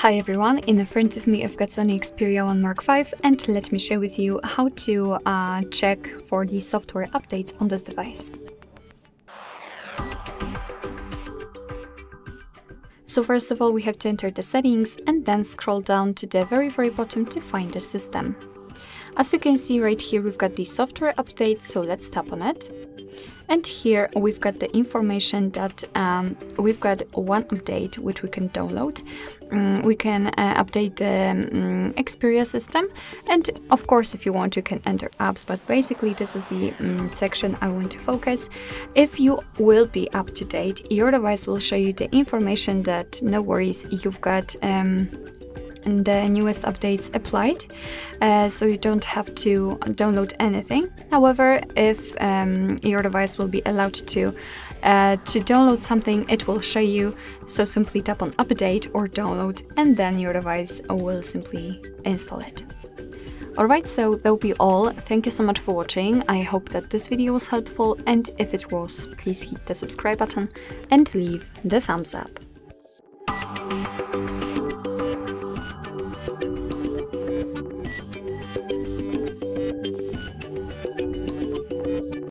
Hi everyone, in front of me I've got Sony Xperia 1 Mark V, and let me share with you how to check for the software updates on this device. So first of all, we have to enter the settings and then scroll down to the very bottom to find the system. As you can see right here, we've got the software update, so let's tap on it. And here we've got the information that we've got one update which we can download. We can update the Xperia system, and of course if you want you can enter apps, but basically this is the section I want to focus. If you will be up to date, your device will show you the information that no worries, you've got the newest updates applied, so you don't have to download anything. However, if your device will be allowed to download something, it will show you, so simply tap on update or download and then your device will simply install it. Alright, so that'll be all. Thank you so much for watching. I hope that this video was helpful, and if it was, please hit the subscribe button and leave the thumbs up.